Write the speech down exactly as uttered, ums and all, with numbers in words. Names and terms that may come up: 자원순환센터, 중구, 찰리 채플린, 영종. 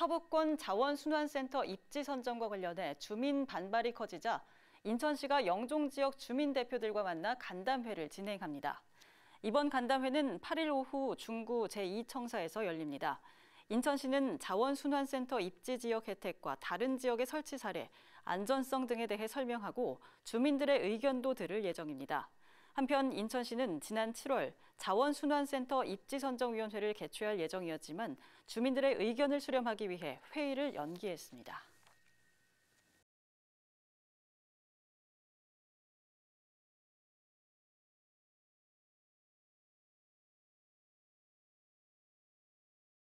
서북권 자원순환센터 입지 선정과 관련해 주민 반발이 커지자 인천시가 영종 지역 주민 대표들과 만나 간담회를 진행합니다. 이번 간담회는 팔일 오후 중구 제이 청사에서 열립니다. 인천시는 자원순환센터 입지 지역 혜택과 다른 지역의 설치 사례, 안전성 등에 대해 설명하고 주민들의 의견도 들을 예정입니다. 한편 인천시는 지난 칠월 자원순환센터 입지선정위원회를 개최할 예정이었지만 주민들의 의견을 수렴하기 위해 회의를 연기했습니다.